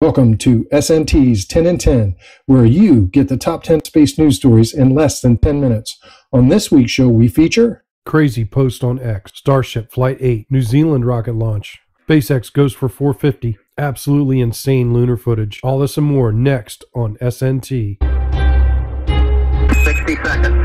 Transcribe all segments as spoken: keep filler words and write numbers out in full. Welcome to S N T's ten in ten, where you get the top ten space news stories in less than ten minutes. On this week's show, we feature... Crazy post on X, Starship Flight eight, New Zealand rocket launch, SpaceX goes for four fifty, absolutely insane lunar footage. All this and more next on S N T. sixty seconds.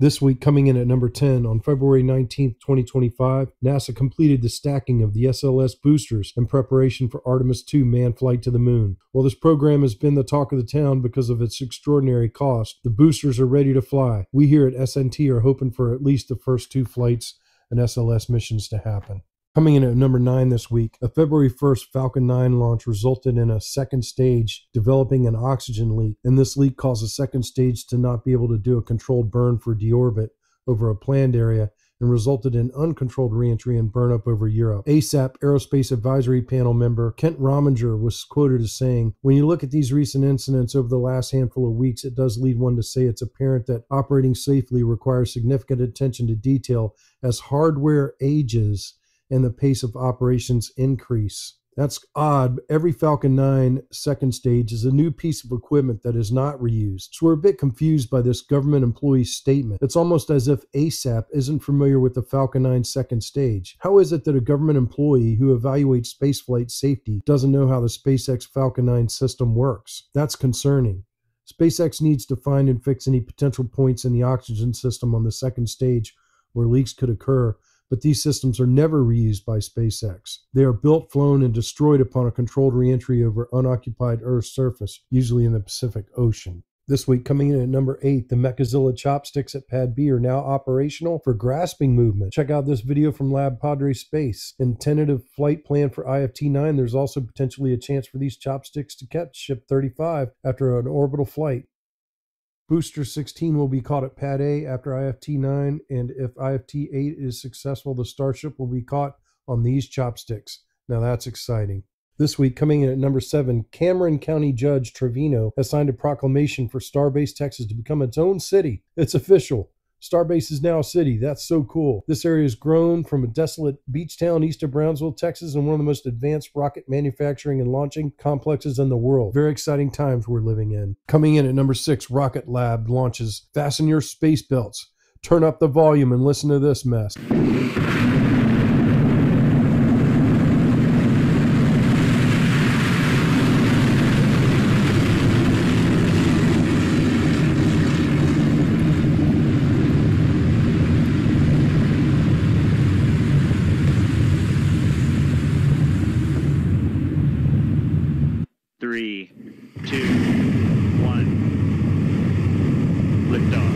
This week, coming in at number ten, on February nineteenth, twenty twenty-five, NASA completed the stacking of the S L S boosters in preparation for Artemis two manned flight to the moon. While this program has been the talk of the town because of its extraordinary cost, the boosters are ready to fly. We here at S N T are hoping for at least the first two flights and S L S missions to happen. Coming in at number nine this week, a February first Falcon nine launch resulted in a second stage developing an oxygen leak, and this leak caused the second stage to not be able to do a controlled burn for deorbit over a planned area and resulted in uncontrolled reentry and burnup over Europe. ASAP Aerospace Advisory Panel member Kent Rominger was quoted as saying, "When you look at these recent incidents over the last handful of weeks, it does lead one to say it's apparent that operating safely requires significant attention to detail as hardware ages and the pace of operations increase." That's odd. Every Falcon nine second stage is a new piece of equipment that is not reused. So we're a bit confused by this government employee's statement. It's almost as if ASAP isn't familiar with the Falcon nine second stage. How is it that a government employee who evaluates spaceflight safety doesn't know how the SpaceX Falcon nine system works? That's concerning. SpaceX needs to find and fix any potential points in the oxygen system on the second stage where leaks could occur, but these systems are never reused by SpaceX. They are built, flown, and destroyed upon a controlled reentry over unoccupied Earth's surface, usually in the Pacific Ocean. This week, coming in at number eight, the Mechazilla chopsticks at Pad B are now operational for grasping movement. Check out this video from Lab Padre Space. In tentative flight plan for I F T nine, there's also potentially a chance for these chopsticks to catch Ship thirty-five after an orbital flight. Booster sixteen will be caught at Pad A after I F T nine, and if I F T eight is successful, the Starship will be caught on these chopsticks. Now that's exciting. This week, coming in at number seven, Cameron County Judge Trevino has signed a proclamation for Starbase, Texas to become its own city. It's official. Starbase is now a city. That's so cool. This area has grown from a desolate beach town east of Brownsville, Texas, and one of the most advanced rocket manufacturing and launching complexes in the world. Very exciting times we're living in. Coming in at number six, Rocket Lab launches. Fasten your space belts. Turn up the volume and listen to this mess. three, two, one, lift off.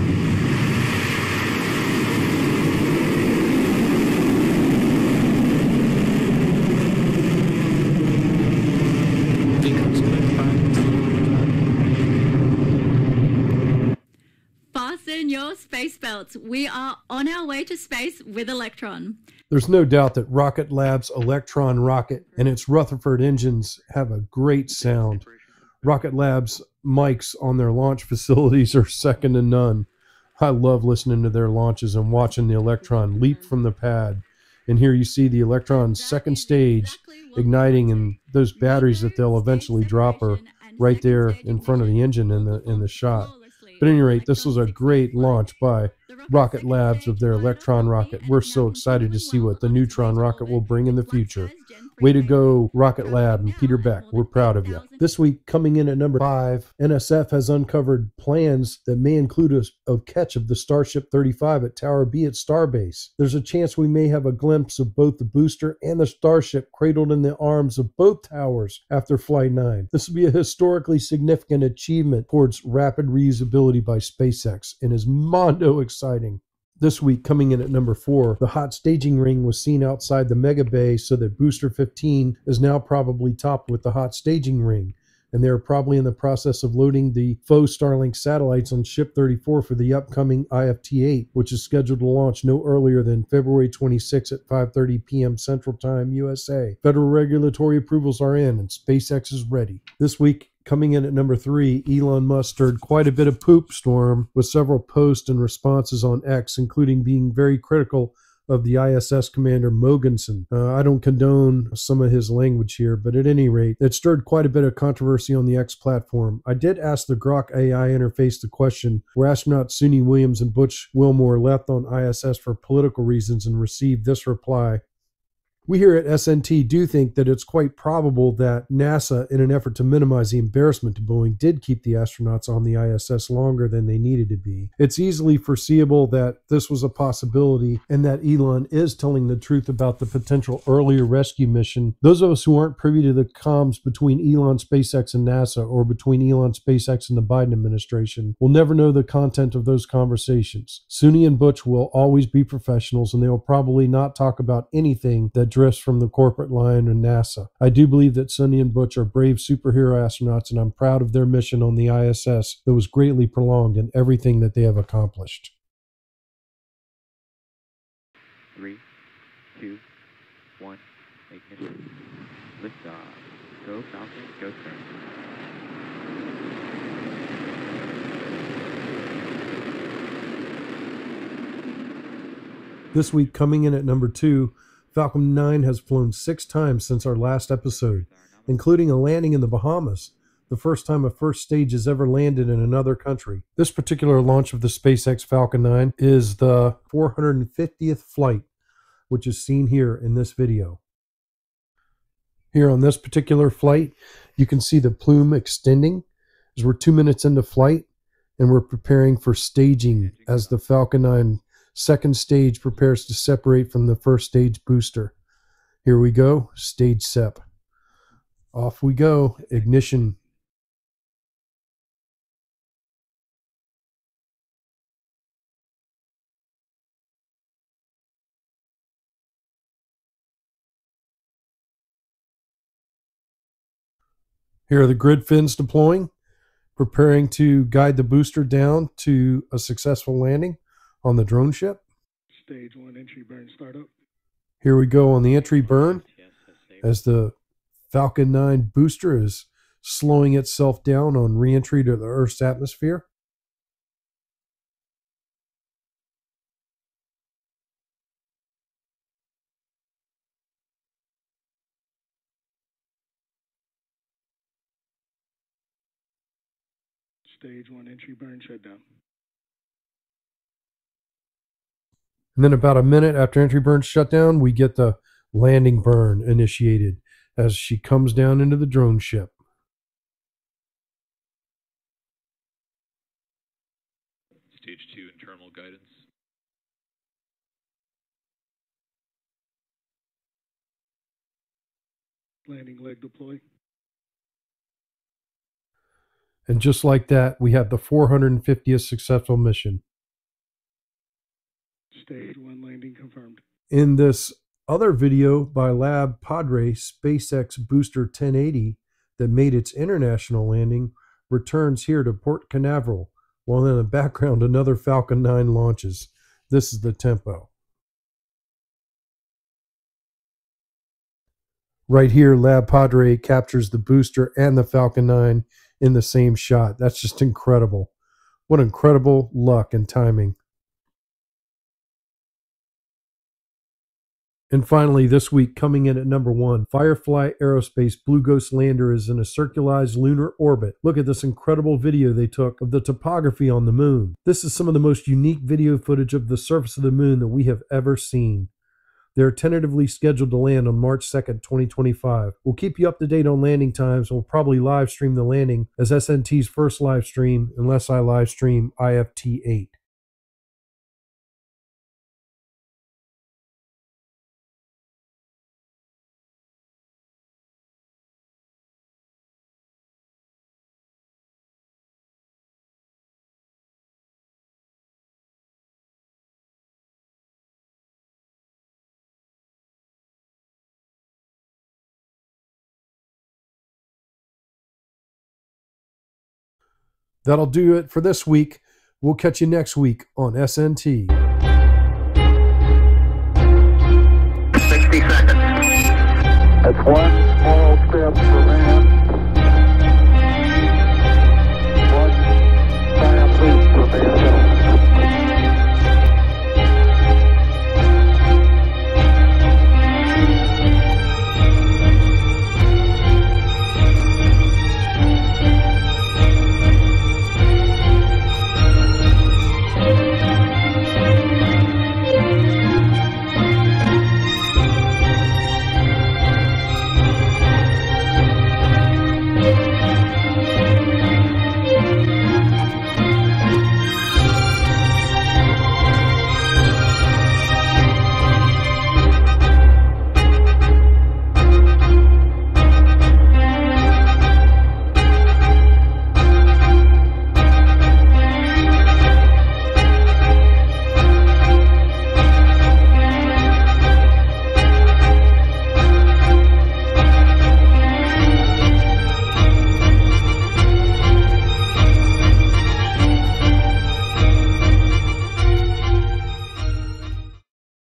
Fasten your space belts. We are on our way to space with Electron. There's no doubt that Rocket Lab's Electron rocket and its Rutherford engines have a great sound. Rocket Lab's mics on their launch facilities are second to none. I love listening to their launches and watching the Electron leap from the pad. And here you see the Electron second stage igniting, and those batteries that they'll eventually drop are right there in front of the engine in the, in the shot. But at any rate, this was a great launch by Rocket Labs of their Electron rocket. We're so excited to see what the Neutron rocket will bring in the future. Way to go, Rocket Lab and Peter Beck. We're proud of you. This week, coming in at number five, N S F has uncovered plans that may include a, a catch of the Starship thirty-five at Tower B at Starbase. There's a chance we may have a glimpse of both the booster and the Starship cradled in the arms of both towers after Flight nine. This would be a historically significant achievement towards rapid reusability by SpaceX and is mondo exciting. This week, coming in at number four, the hot staging ring was seen outside the mega bay, so that Booster fifteen is now probably topped with the hot staging ring, and they're probably in the process of loading the faux Starlink satellites on Ship thirty-four for the upcoming I F T eight, which is scheduled to launch no earlier than February twenty-sixth at five thirty p m Central Time, U S A. Federal regulatory approvals are in, and SpaceX is ready. This week, Coming in at number three, Elon Musk stirred quite a bit of poop storm with several posts and responses on X, including being very critical of the I S S commander Mogensen. Uh, I don't condone some of his language here, but at any rate, it stirred quite a bit of controversy on the X platform. I did ask the Grok A I interface the question where astronauts Suni Williams and Butch Wilmore left on I S S for political reasons and received this reply. We here at S N T do think that it's quite probable that NASA, in an effort to minimize the embarrassment to Boeing, did keep the astronauts on the I S S longer than they needed to be. It's easily foreseeable that this was a possibility and that Elon is telling the truth about the potential earlier rescue mission. Those of us who aren't privy to the comms between Elon, SpaceX, and NASA, or between Elon, SpaceX, and the Biden administration, will never know the content of those conversations. Suni and Butch will always be professionals, and they will probably not talk about anything that drifts from the corporate line and NASA. I do believe that Suni and Butch are brave superhero astronauts, and I'm proud of their mission on the I S S that was greatly prolonged and everything that they have accomplished. Three, two, one, ignition. Lift off. Go Falcon, go Starship. This week, coming in at number two, Falcon nine has flown six times since our last episode, including a landing in the Bahamas, the first time a first stage has ever landed in another country. This particular launch of the SpaceX Falcon nine is the four hundred fiftieth flight, which is seen here in this video. Here on this particular flight, you can see the plume extending as we're two minutes into flight, and we're preparing for staging as the Falcon nine second stage prepares to separate from the first stage booster. Here we go, stage sep. Off we go, ignition. Here are the grid fins deploying, preparing to guide the booster down to a successful landing on the drone ship. Stage one entry burn startup. Here we go on the entry burn as the Falcon nine booster is slowing itself down on re-entry to the Earth's atmosphere. Stage one entry burn shutdown. And then about a minute after entry burn shutdown, we get the landing burn initiated as she comes down into the drone ship. Stage two internal guidance. Landing leg deploy. And just like that, we have the four hundred fiftieth successful mission. Stage one landing confirmed. In this other video by Lab Padre, SpaceX Booster ten eighty that made its international landing returns here to Port Canaveral, while in the background another Falcon nine launches. This is the tempo. Right here, Lab Padre captures the booster and the Falcon nine in the same shot. That's just incredible. What incredible luck and timing. And finally, this week, coming in at number one, Firefly Aerospace Blue Ghost lander is in a circularized lunar orbit. Look at this incredible video they took of the topography on the moon. This is some of the most unique video footage of the surface of the moon that we have ever seen. They're tentatively scheduled to land on March second, twenty twenty-five. We'll keep you up to date on landing times. We'll probably live stream the landing as S N T's first live stream, unless I live stream I F T eight. That'll do it for this week. We'll catch you next week on S N T. sixty seconds. That's one.